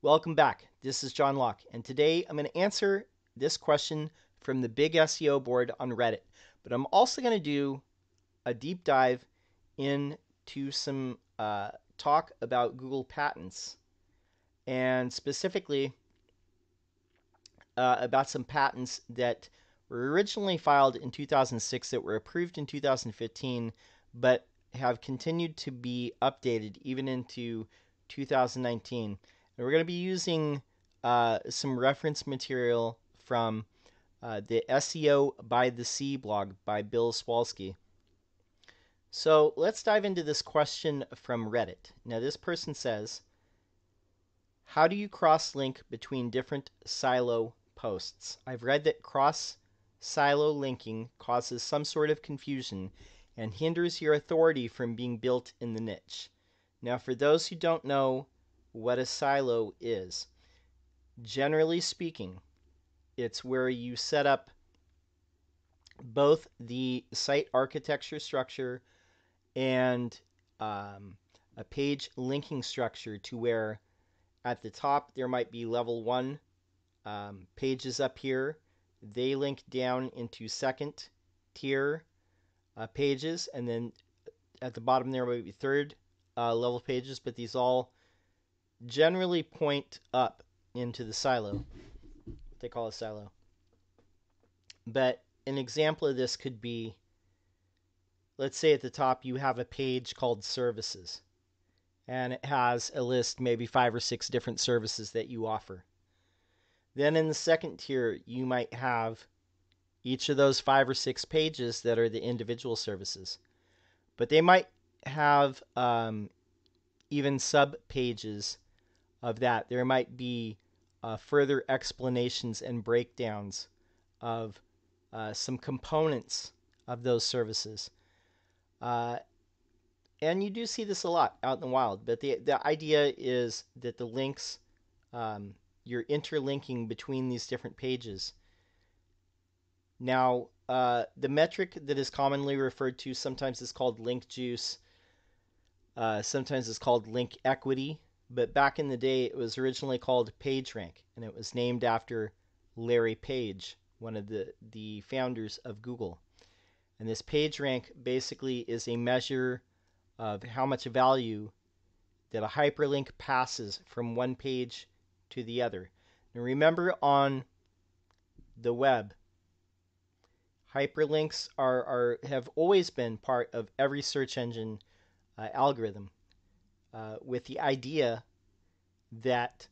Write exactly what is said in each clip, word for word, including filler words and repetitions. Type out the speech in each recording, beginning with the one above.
Welcome back. This is John Locke, and today I'm going to answer this question from the Big S E O Board on Reddit. But I'm also going to do a deep dive into some uh, talk about Google Patents, and specifically uh, about some patents that were originally filed in two thousand six that were approved in two thousand fifteen, but have continued to be updated even into two thousand nineteen. And we're going to be using uh, some reference material from uh, the S E O by the Sea blog by Bill Swalski. So let's dive into this question from Reddit. Now this person says, how do you cross-link between different silo posts? I've read that cross-silo linking causes some sort of confusion and hinders your authority from being built in the niche. Now for those who don't know what a silo is, generally speaking, it's where you set up both the site architecture structure and um, a page linking structure to where at the top there might be level one um, pages up here. They link down into second tier uh, pages, and then at the bottom there might be third uh, level pages, but these all generally point up into the silo, what they call a silo. But an example of this could be, let's say at the top you have a page called services, and it has a list, maybe five or six different services that you offer. Then in the second tier you might have each of those five or six pages that are the individual services, but they might have um, even sub pages of that. There might be uh, further explanations and breakdowns of uh, some components of those services. Uh, and you do see this a lot out in the wild, but the, the idea is that the links, um, you're interlinking between these different pages. Now, uh, the metric that is commonly referred to sometimes is called link juice. Uh, sometimes it's called link equity, but back in the day it was originally called PageRank, and it was named after Larry Page, one of the, the founders of Google. And this PageRank basically is a measure of how much value that a hyperlink passes from one page to the other. And remember, on the web, hyperlinks are, are have always been part of every search engine Uh, algorithm, uh, with the idea that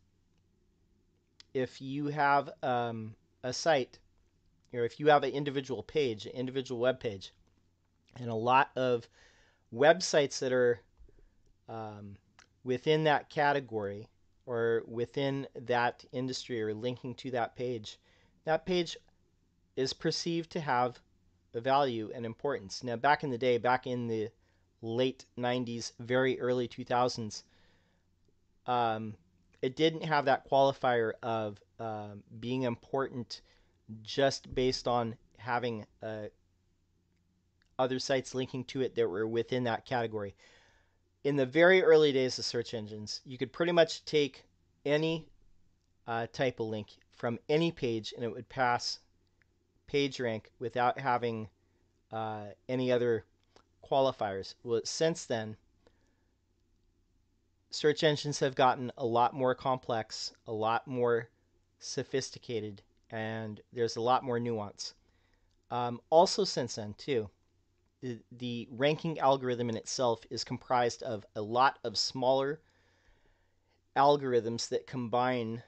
if you have um, a site, or if you have an individual page, an individual web page, and a lot of websites that are um, within that category or within that industry or linking to that page, that page is perceived to have a value and importance. Now, back in the day, back in the late nineties, very early two thousands, um, it didn't have that qualifier of uh, being important just based on having uh, other sites linking to it that were within that category. In the very early days of search engines, you could pretty much take any uh, type of link from any page and it would pass PageRank without having uh, any other qualifiers. Well, since then, search engines have gotten a lot more complex, a lot more sophisticated, and there's a lot more nuance. Um, also since then, too, the, the ranking algorithm in itself is comprised of a lot of smaller algorithms that combine,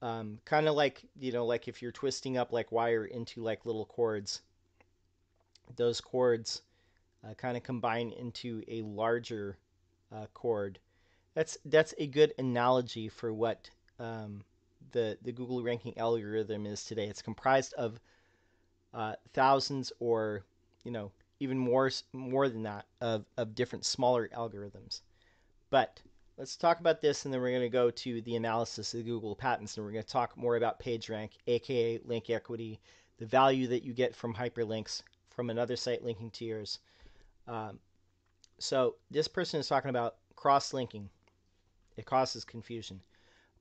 um, kind of like, you know, like if you're twisting up like wire into like little cords, those cords Uh, kind of combine into a larger uh, chord. That's that's a good analogy for what um, the the Google ranking algorithm is today. It's comprised of uh, thousands, or you know, even more more than that, of of different smaller algorithms. But let's talk about this, and then we're going to go to the analysis of the Google patents, and we're going to talk more about PageRank, aka link equity, the value that you get from hyperlinks from another site linking to yours. Um, so this person is talking about cross-linking. It causes confusion.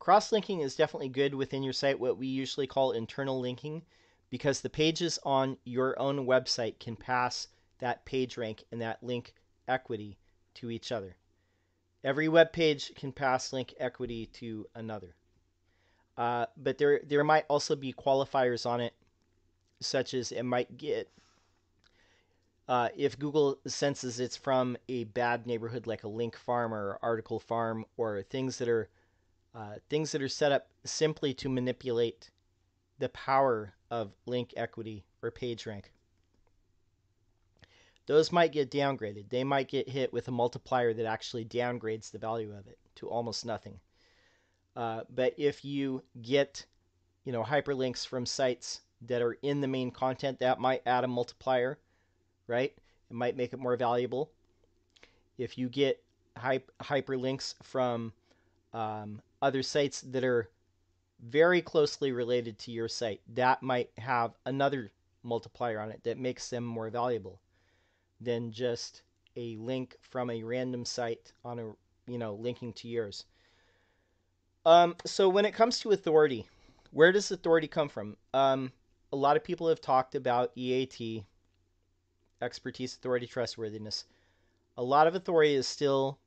Cross-linking is definitely good within your site, what we usually call internal linking, because the pages on your own website can pass that page rank and that link equity to each other. Every web page can pass link equity to another. Uh, but there, there might also be qualifiers on it, such as it might get, uh, if Google senses it's from a bad neighborhood like a link farm or article farm, or things that are uh, things that are set up simply to manipulate the power of link equity or page rank. Those might get downgraded. They might get hit with a multiplier that actually downgrades the value of it to almost nothing. Uh, but if you get, you know, hyperlinks from sites that are in the main content, that might add a multiplier, right? It might make it more valuable. If you get hype, hyperlinks from um, other sites that are very closely related to your site, that might have another multiplier on it that makes them more valuable than just a link from a random site on a, you know, linking to yours. Um, so when it comes to authority, where does authority come from? Um, a lot of people have talked about E A T, expertise, authority, trustworthiness. A lot of authority is still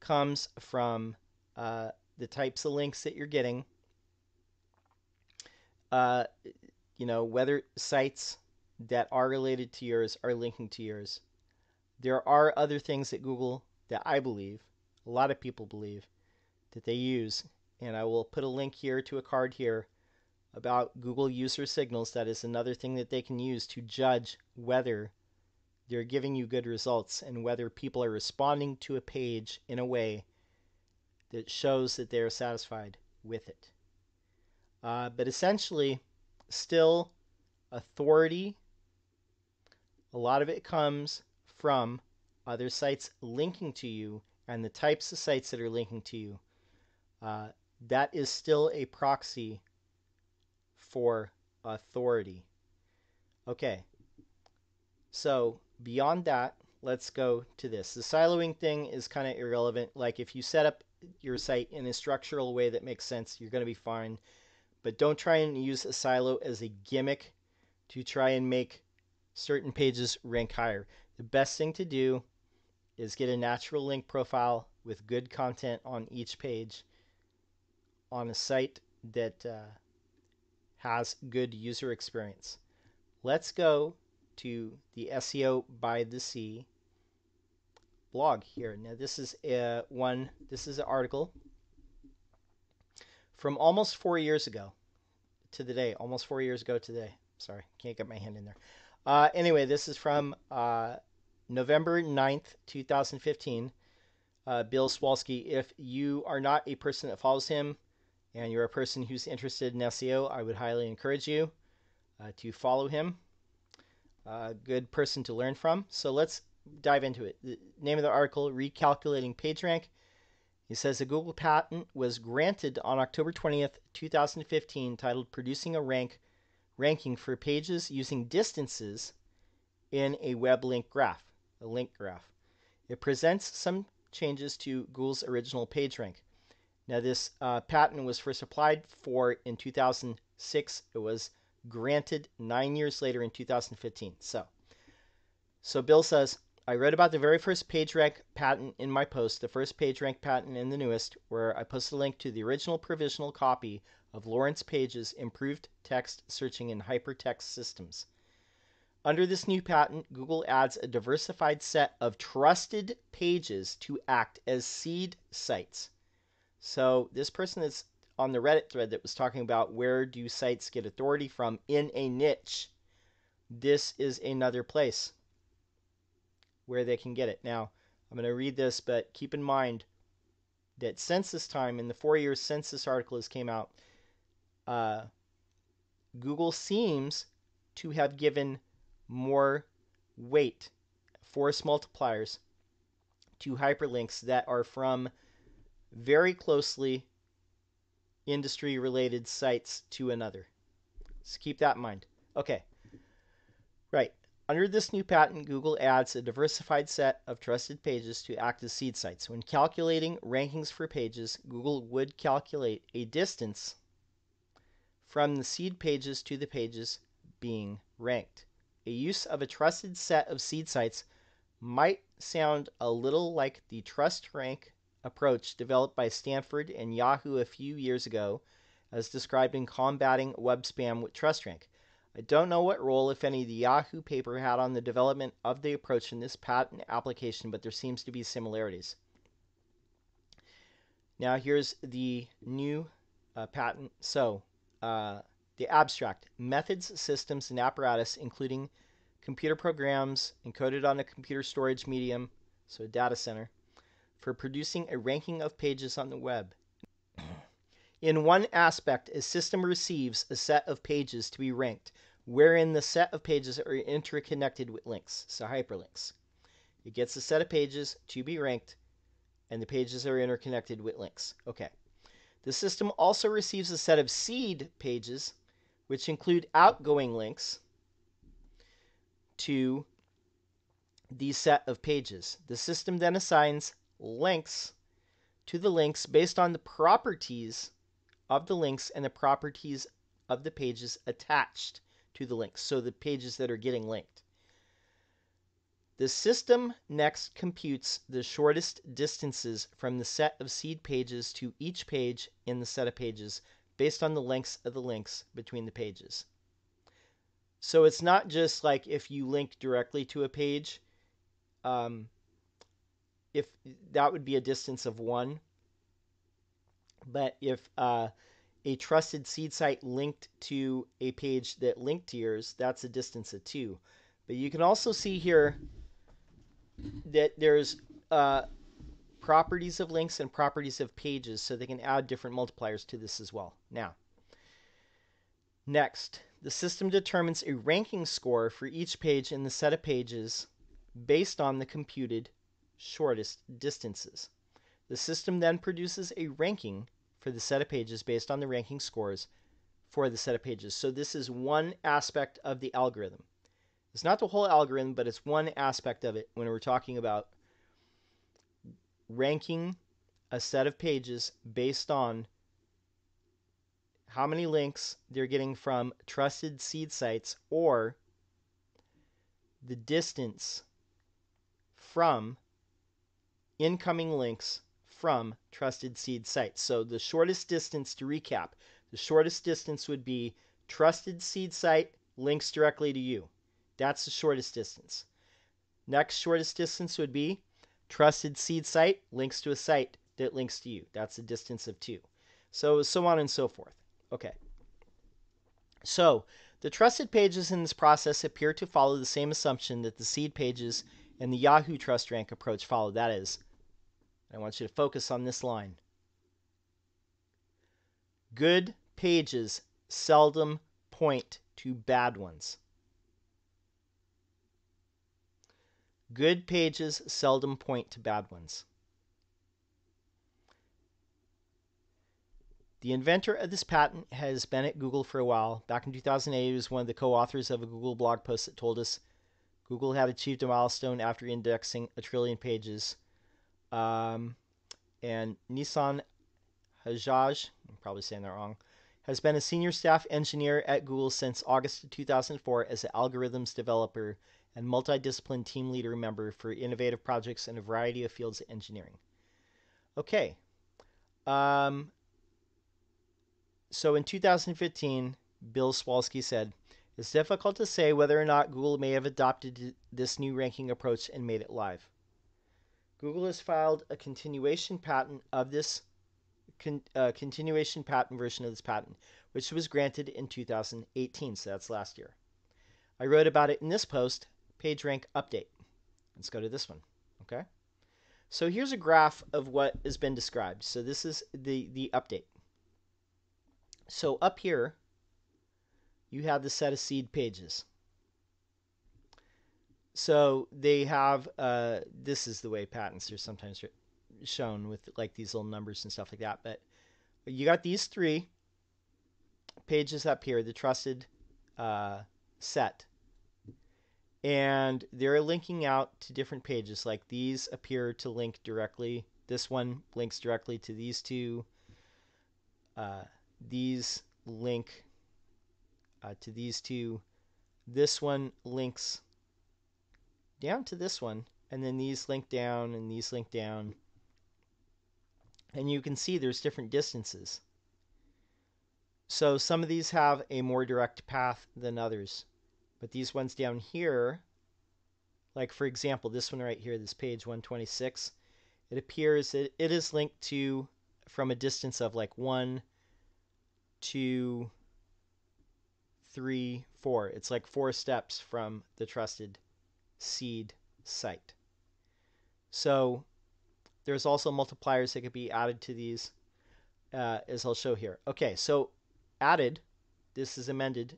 comes from uh, the types of links that you're getting. Uh, you know, whether sites that are related to yours are linking to yours. There are other things that Google, that I believe, a lot of people believe, that they use, and I will put a link here to a card here about Google user signals. That is another thing that they can use to judge whether they're giving you good results and whether people are responding to a page in a way that shows that they're satisfied with it. Uh, but essentially, still, authority, a lot of it comes from other sites linking to you and the types of sites that are linking to you. Uh, that is still a proxy for authority. Okay, so beyond that, let's go to this. The siloing thing is kind of irrelevant. Like, if you set up your site in a structural way that makes sense, you're going to be fine. But don't try and use a silo as a gimmick to try and make certain pages rank higher. The best thing to do is get a natural link profile with good content on each page on a site that uh, has good user experience. Let's go to the S E O by the Sea blog here. Now this is a one, this is an article from almost four years ago to the day, almost four years ago today. Sorry, can't get my hand in there. Uh, anyway, this is from uh, November ninth two thousand fifteen, uh, Bill Swalski. If you are not a person that follows him and you're a person who's interested in S E O, I would highly encourage you uh, to follow him. Uh, good person to learn from. So let's dive into it. The name of the article, Recalculating PageRank. He says a Google patent was granted on October twentieth two thousand fifteen titled Producing a Rank Ranking for Pages Using Distances in a Web Link Graph. A link graph. It presents some changes to Google's original PageRank. Now this uh, patent was first applied for in two thousand six. It was granted nine years later in two thousand fifteen. So, so Bill says, I read about the very first PageRank patent in my post, the first PageRank patent and the newest, where I posted a link to the original provisional copy of Lawrence Page's Improved Text Searching in Hypertext Systems. Under this new patent, Google adds a diversified set of trusted pages to act as seed sites. So this person that's on the Reddit thread that was talking about where do sites get authority from in a niche, this is another place where they can get it. Now, I'm going to read this, but keep in mind that since this time, in the four years since this article has came out, uh, Google seems to have given more weight, force multipliers, to hyperlinks that are from very closely industry-related sites to another. So keep that in mind. Okay, right. Under this new patent, Google adds a diversified set of trusted pages to act as seed sites. When calculating rankings for pages, Google would calculate a distance from the seed pages to the pages being ranked. A use of a trusted set of seed sites might sound a little like the TrustRank approach developed by Stanford and Yahoo a few years ago, as described in Combating Web Spam with TrustRank. I don't know what role, if any, the Yahoo paper had on the development of the approach in this patent application, but there seems to be similarities. Now here's the new uh, patent. So uh, the abstract: methods, systems, and apparatus, including computer programs encoded on a computer storage medium, so a data center, for producing a ranking of pages on the web. In one aspect, a system receives a set of pages to be ranked, wherein the set of pages are interconnected with links, so hyperlinks. It gets a set of pages to be ranked, and the pages are interconnected with links. Okay. The system also receives a set of seed pages, which include outgoing links to the set of pages. The system then assigns links to the links based on the properties of the links and the properties of the pages attached to the links, so the pages that are getting linked. The system next computes the shortest distances from the set of seed pages to each page in the set of pages based on the lengths of the links between the pages. So it's not just like if you link directly to a page, um, if that would be a distance of one, but if uh, a trusted seed site linked to a page that linked to yours, that's a distance of two. But you can also see here that there's uh, properties of links and properties of pages, so they can add different multipliers to this as well. Now, next, the system determines a ranking score for each page in the set of pages based on the computed shortest distances. The system then produces a ranking for the set of pages based on the ranking scores for the set of pages. So this is one aspect of the algorithm. It's not the whole algorithm, but it's one aspect of it when we're talking about ranking a set of pages based on how many links they're getting from trusted seed sites or the distance from incoming links from trusted seed sites. So the shortest distance, to recap, the shortest distance would be trusted seed site links directly to you. That's the shortest distance. Next shortest distance would be trusted seed site links to a site that links to you. That's a distance of two. So so on and so forth. Okay. So the trusted pages in this process appear to follow the same assumption that the seed pages and the Yahoo TrustRank approach followed. That is, I want you to focus on this line: good pages seldom point to bad ones. Good pages seldom point to bad ones. The inventor of this patent has been at Google for a while. Back in two thousand eight, he was one of the co-authors of a Google blog post that told us Google had achieved a milestone after indexing a trillion pages. Um, and Nissan Hajaj, I'm probably saying that wrong, has been a senior staff engineer at Google since August of two thousand four as an algorithms developer and multidiscipline team leader member for innovative projects in a variety of fields of engineering. Okay. Um, so in two thousand fifteen, Bill Swalski said, "It's difficult to say whether or not Google may have adopted this new ranking approach and made it live. Google has filed a continuation patent of this con uh, continuation patent version of this patent, which was granted in two thousand eighteen, so that's last year. I wrote about it in this post, PageRank update. Let's go to this one. Okay. So here's a graph of what has been described. So this is the the update. So up here, you have the set of seed pages. So they have, uh, this is the way patents are sometimes shown, with like these little numbers and stuff like that. But you got these three pages up here, the trusted uh, set. and they're linking out to different pages. Like these appear to link directly. This one links directly to these two. Uh, these link uh, to these two. This one links down to this one, and then these link down and these link down. And you can see there's different distances. So some of these have a more direct path than others. But these ones down here, like for example, this one right here, this page one twenty-six, it appears that it is linked to from a distance of like one, two, three, four. It's like four steps from the trusted seed site. So there's also multipliers that could be added to these, uh, as I'll show here. Okay, so added, this is amended,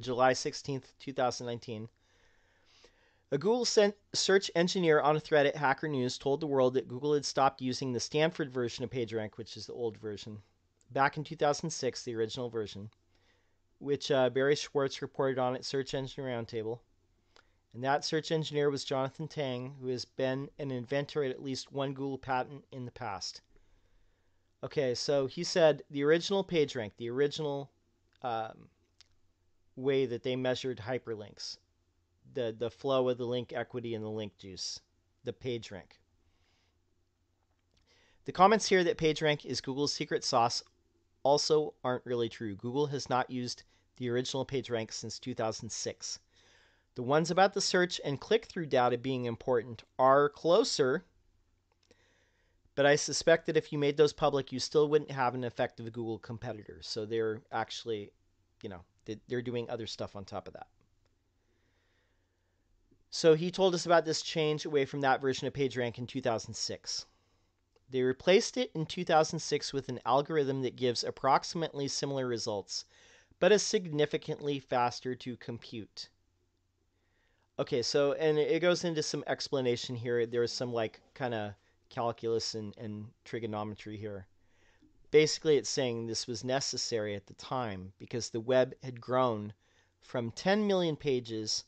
July sixteenth, two thousand nineteen. A Google search engineer on a thread at Hacker News told the world that Google had stopped using the Stanford version of PageRank, which is the old version, back in two thousand six, the original version, which uh, Barry Schwartz reported on at Search Engine Roundtable. And that search engineer was Jonathan Tang, who has been an inventor at at least one Google patent in the past. Okay, so he said the original PageRank, the original um, way that they measured hyperlinks, the, the flow of the link equity and the link juice, the PageRank. The comments here that PageRank is Google's secret sauce also aren't really true. Google has not used the original PageRank since two thousand six. The ones about the search and click-through data being important are closer, but I suspect that if you made those public, you still wouldn't have an effective Google competitor. So they're actually, you know, they're doing other stuff on top of that. So he told us about this change away from that version of PageRank in two thousand six. They replaced it in two thousand six with an algorithm that gives approximately similar results, but is significantly faster to compute. Okay, so, and it goes into some explanation here. There is some, like, kind of calculus and, and trigonometry here. Basically, it's saying this was necessary at the time because the web had grown from ten million pages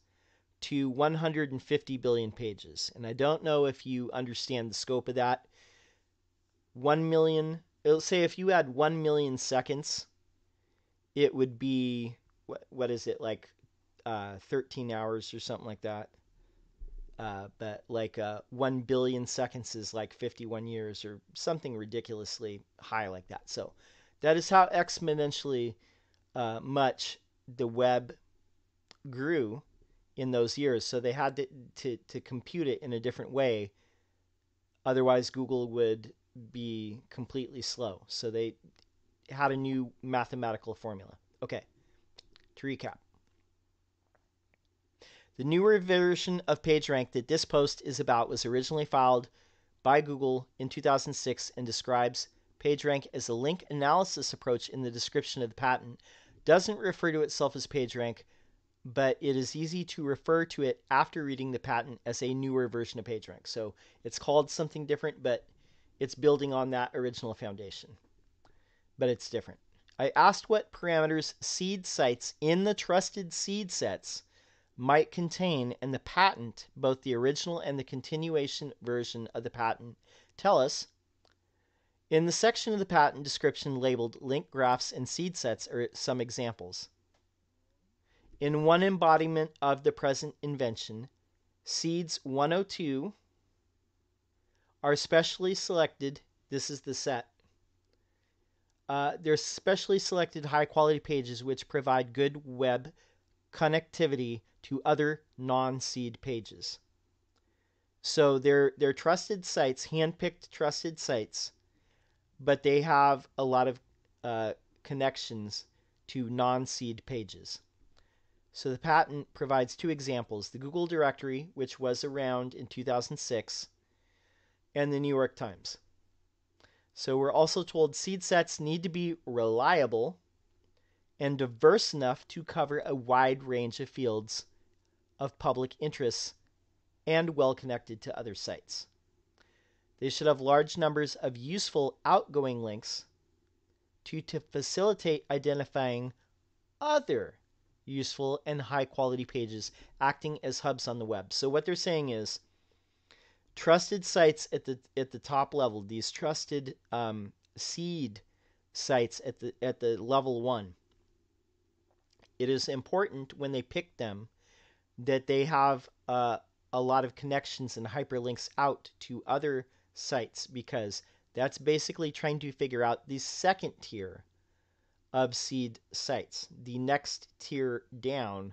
to one hundred fifty billion pages. And I don't know if you understand the scope of that. one million, it'll say if you had one million seconds, it would be, what, what is it, like uh, thirteen hours or something like that. Uh, but like uh, one billion seconds is like fifty-one years or something ridiculously high like that. So that is how exponentially uh, much the web grew in those years. So they had to, to, to compute it in a different way. Otherwise, Google would be completely slow. So they had a new mathematical formula. Okay, to recap. The newer version of PageRank that this post is about was originally filed by Google in two thousand six and describes PageRank as a link analysis approach in the description of the patent. Doesn't refer to itself as PageRank, but it is easy to refer to it after reading the patent as a newer version of PageRank. So it's called something different, but it's building on that original foundation. But it's different. I asked what parameters seed sites in the trusted seed sets might contain, and the patent, both the original and the continuation version of the patent, tell us. In the section of the patent description labeled link graphs and seed sets are some examples. In one embodiment of the present invention, seeds one oh two are specially selected. This is the set. Uh, they're specially selected high-quality pages which provide good web connectivity to other non-seed pages. So they're, they're trusted sites, hand-picked trusted sites, but they have a lot of uh, connections to non-seed pages. So the patent provides two examples, the Google directory, which was around in two thousand six, and the New York Times. So we're also told seed sets need to be reliable and diverse enough to cover a wide range of fields of public interests and well connected to other sites. They should have large numbers of useful outgoing links to, to facilitate identifying other useful, and high-quality pages, acting as hubs on the web. So what they're saying is trusted sites at the at the top level, these trusted um, seed sites at the at the level one. It is important when they pick them that they have uh, a lot of connections and hyperlinks out to other sites, because that's basically trying to figure out the second tier of seed sites, the next tier down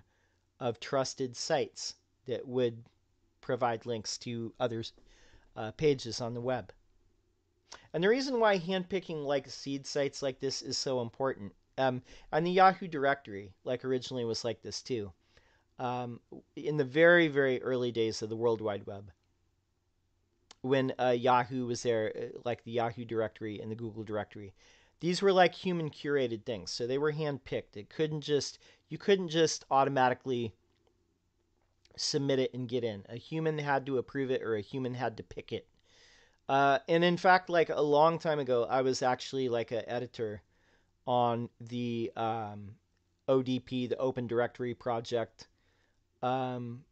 of trusted sites that would provide links to other uh, pages on the web. And the reason why handpicking like seed sites like this is so important, um, and the Yahoo directory like originally was like this too, um, in the very, very early days of the World Wide Web, when uh, Yahoo was there, like the Yahoo directory and the Google directory. These were like human curated things, so they were hand-picked. It couldn't just you couldn't just automatically submit it and get in. A human had to approve it, or a human had to pick it. Uh, and in fact, like a long time ago, I was actually like an editor on the um, O D P, the Open Directory Project, um,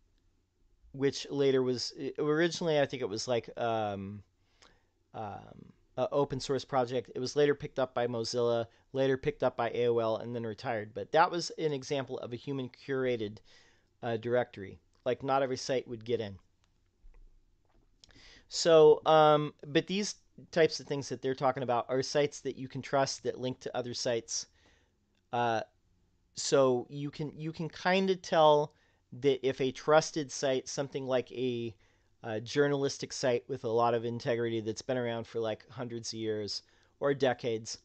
which later was originally I think it was like. Um, um, Uh, open source project. It was later picked up by Mozilla, later picked up by A O L, and then retired. But that was an example of a human curated uh, directory. Like not every site would get in. So, um, but these types of things that they're talking about are sites that you can trust that link to other sites. Uh, so you can you can kind of tell that if a trusted site, something like a a journalistic site with a lot of integrity that's been around for like hundreds of years or decades,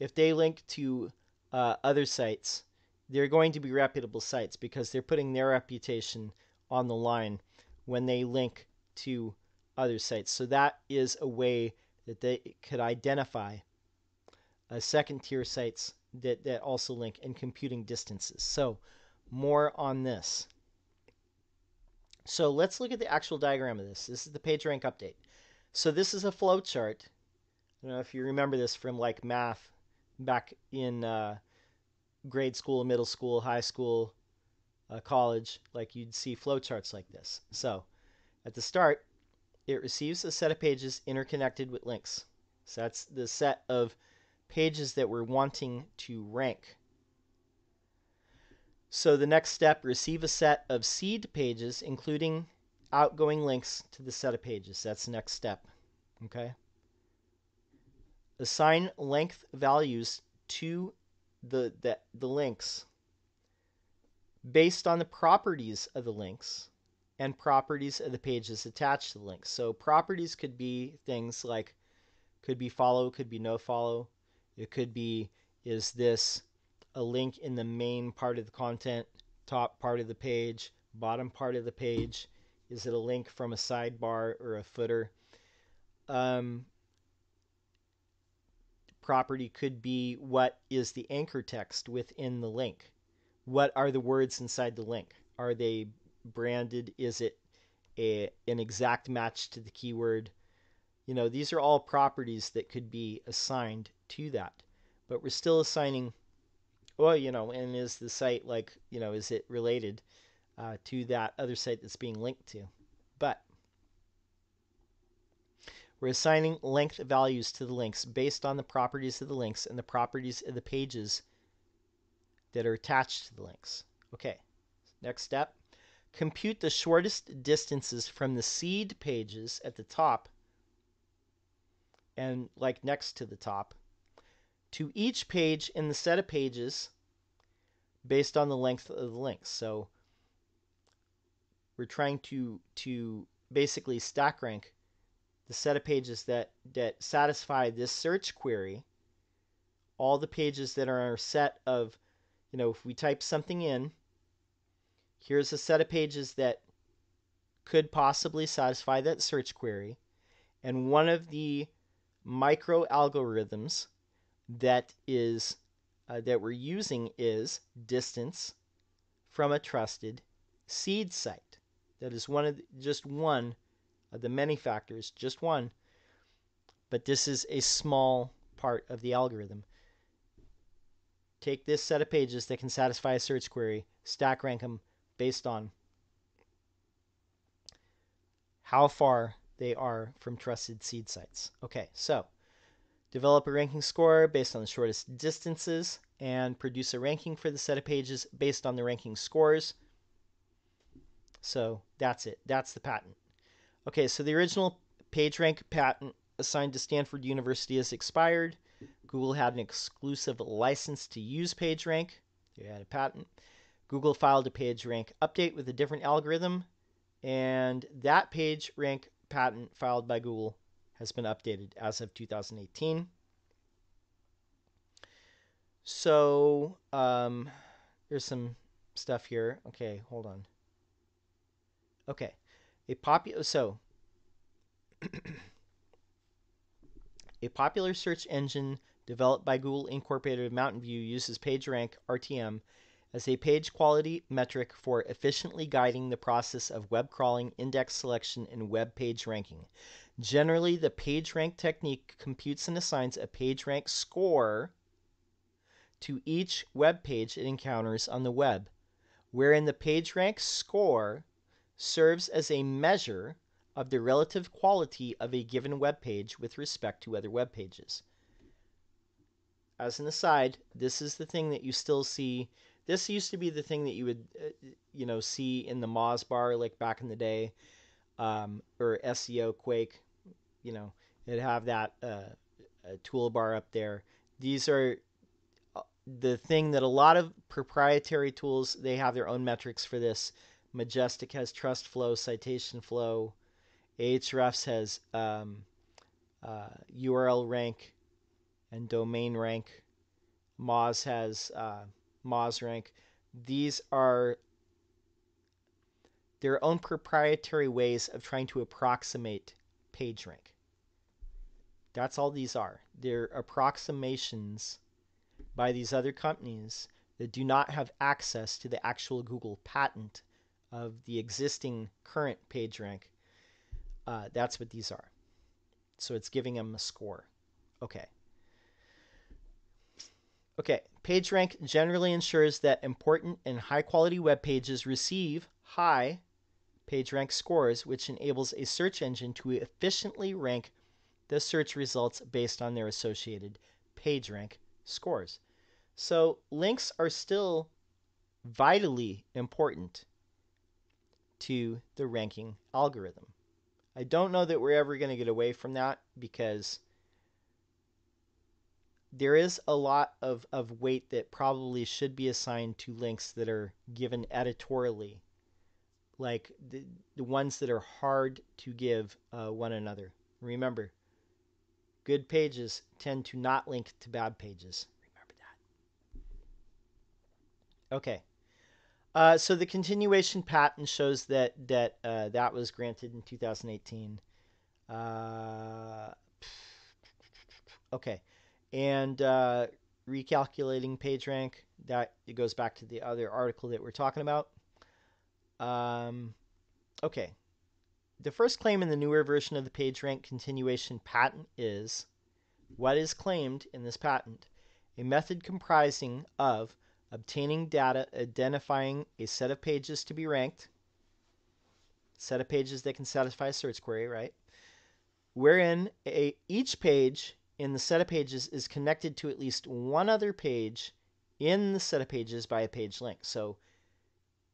if they link to uh, other sites, they're going to be reputable sites because they're putting their reputation on the line when they link to other sites. So that is a way that they could identify uh, second tier sites that, that also link, and computing distances. So more on this. So let's look at the actual diagram of this. This is the PageRank update. So this is a flow chart. I don't know if you remember this from like math back in uh, grade school, middle school, high school, uh, college. Like you'd see flow charts like this. So at the start, it receives a set of pages interconnected with links. So that's the set of pages that we're wanting to rank. So the next step, receive a set of seed pages, including outgoing links to the set of pages. That's the next step, okay? Assign length values to the, the, the links based on the properties of the links and properties of the pages attached to the links. So properties could be things like, could be follow, could be no follow. It could be, is this a link in the main part of the content, top part of the page, bottom part of the page? Is it a link from a sidebar or a footer? Um, property could be, what is the anchor text within the link? What are the words inside the link? Are they branded? Is it a, an exact match to the keyword? You know, these are all properties that could be assigned to that, but we're still assigning. Well, you know, and is the site like, you know, is it related uh, to that other site that's being linked to? But we're assigning length values to the links based on the properties of the links and the properties of the pages that are attached to the links. Okay, next step. Compute the shortest distances from the seed pages at the top and like next to the top to each page in the set of pages based on the length of the links. So we're trying to to basically stack rank the set of pages that, that satisfy this search query, all the pages that are our set of, you know, if we type something in, here's a set of pages that could possibly satisfy that search query, and one of the micro algorithms that is uh, that we're using is distance from a trusted seed site. That is one of the, just one of the many factors, just one, but this is a small part of the algorithm Take this set of pages that can satisfy a search query, stack rank them based on how far they are from trusted seed sites. Okay, so develop a ranking score based on the shortest distances and produce a ranking for the set of pages based on the ranking scores. So that's it. That's the patent. Okay, so the original PageRank patent assigned to Stanford University has expired. Google had an exclusive license to use PageRank. They had a patent. Google filed a PageRank update with a different algorithm, and that PageRank patent filed by Google has been updated as of two thousand eighteen. So um, there's some stuff here. Okay, hold on. Okay, a popular so a popular search engine developed by Google Incorporated Mountain View uses PageRank R T M as a page quality metric for efficiently guiding the process of web crawling, index selection, and web page ranking. Generally, the PageRank technique computes and assigns a PageRank score to each web page it encounters on the web, wherein the PageRank score serves as a measure of the relative quality of a given web page with respect to other web pages. As an aside, this is the thing that you still see. This used to be the thing that you would, uh, you know, see in the Moz bar, like back in the day, um, or S E O Quake. You know, it'd have that uh, a toolbar up there. These are the thing that a lot of proprietary tools, they have their own metrics for this. Majestic has Trust Flow, Citation Flow. Ahrefs has um, uh, U R L Rank and Domain Rank. Moz has uh, MozRank. These are their own proprietary ways of trying to approximate PageRank. That's all these are. They're approximations by these other companies that do not have access to the actual Google patent of the existing current PageRank. Uh, that's what these are. So it's giving them a score. Okay. Okay. PageRank generally ensures that important and high-quality web pages receive high PageRank scores, which enables a search engine to efficiently rank the search results based on their associated PageRank scores. So links are still vitally important to the ranking algorithm. I don't know that we're ever going to get away from that, because there is a lot of, of weight that probably should be assigned to links that are given editorially, like the, the ones that are hard to give uh, one another. Remember, good pages tend to not link to bad pages. Remember that. Okay. Uh, so the continuation patent shows that that uh, that was granted in two thousand eighteen. Uh, okay, and uh, recalculating PageRank, that it goes back to the other article that we're talking about. Um, okay, the first claim in the newer version of the PageRank continuation patent is what is claimed in this patent: a method comprising of obtaining data identifying a set of pages to be ranked, set of pages that can satisfy a search query, right? Wherein a, each page in the set of pages is connected to at least one other page in the set of pages by a page link. So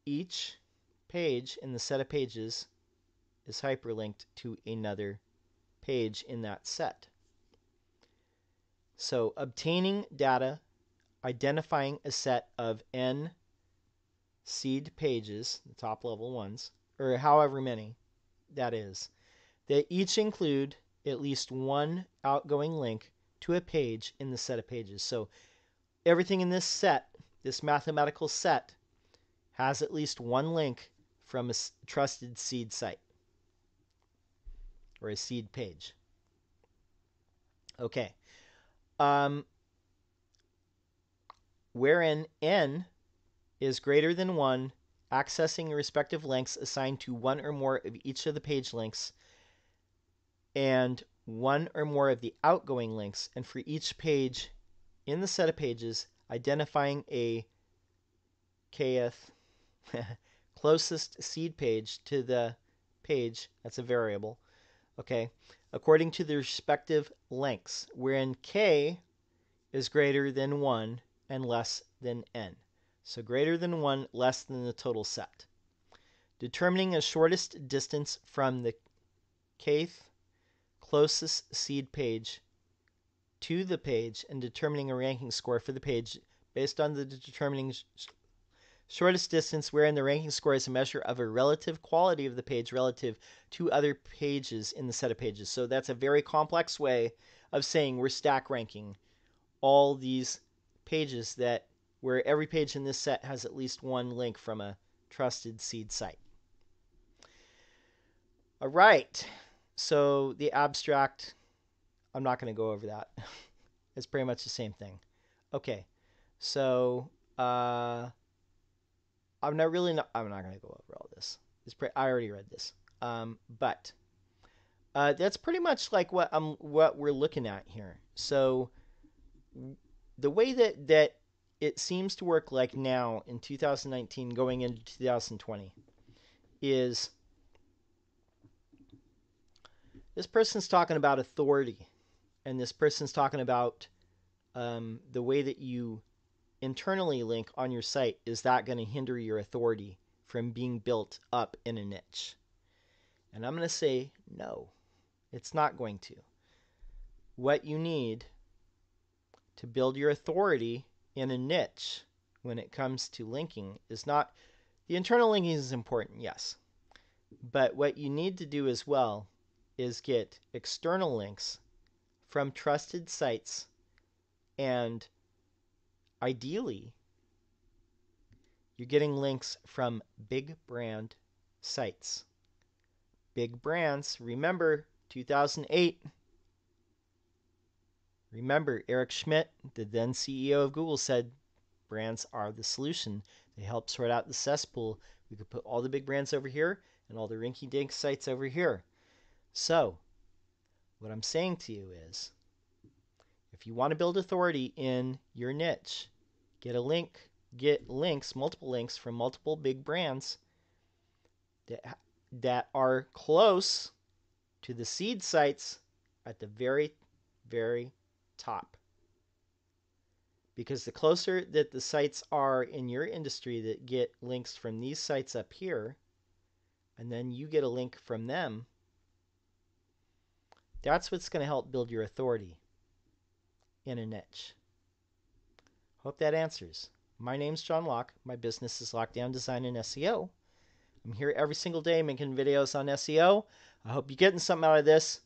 each page in the set of pages is hyperlinked to another page in that set. So obtaining data identifying a set of n seed pages, the top level ones, or however many that is, that each include at least one outgoing link to a page in the set of pages. So everything in this set, this mathematical set, has at least one link from a trusted seed site or a seed page. Okay. Um, wherein n is greater than one, accessing the respective links assigned to one or more of each of the page links and one or more of the outgoing links, and for each page in the set of pages, identifying a kth closest seed page to the page, that's a variable, okay, according to the respective lengths, wherein k is greater than one and less than n. So greater than one, less than the total set. Determining the shortest distance from the kth closest seed page to the page and determining a ranking score for the page based on the determining sh shortest distance, wherein the ranking score is a measure of a relative quality of the page relative to other pages in the set of pages. So that's a very complex way of saying we're stack ranking all these pages that where every page in this set has at least one link from a trusted seed site. All right, so the abstract, I'm not going to go over that. It's pretty much the same thing. Okay, so uh, I'm not really, not, I'm not going to go over all this. It's pretty, I already read this, um, but uh, that's pretty much like what I'm, what we're looking at here. So the way that that it seems to work like now in two thousand nineteen going into two thousand twenty is this person's talking about authority, and this person's talking about um, the way that you internally link on your site. Is that going to hinder your authority from being built up in a niche? And I'm going to say no, it's not going to. What you need to build your authority in a niche when it comes to linking is not, the internal linking is important, yes, but what you need to do as well is get external links from trusted sites, and ideally you're getting links from big brand sites. Big brands, remember two thousand eight, remember, Eric Schmidt, the then C E O of Google, said brands are the solution. They help sort out the cesspool. We could put all the big brands over here and all the rinky-dink sites over here. So what I'm saying to you is if you want to build authority in your niche, get a link, get links, multiple links from multiple big brands that, that are close to the seed sites at the very, very top, because the closer that the sites are in your industry that get links from these sites up here, and then you get a link from them, that's what's going to help build your authority in a niche. Hope that answers. My name's John Locke. My business is Lockedown Design and S E O. I'm here every single day making videos on S E O. I hope you're getting something out of this.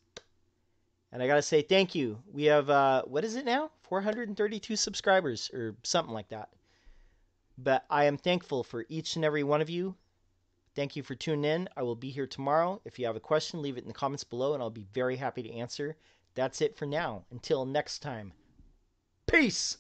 And I got to say thank you. We have, uh, what is it now? four hundred thirty-two subscribers or something like that. But I am thankful for each and every one of you. Thank you for tuning in. I will be here tomorrow. If you have a question, leave it in the comments below, and I'll be very happy to answer. That's it for now. Until next time. Peace!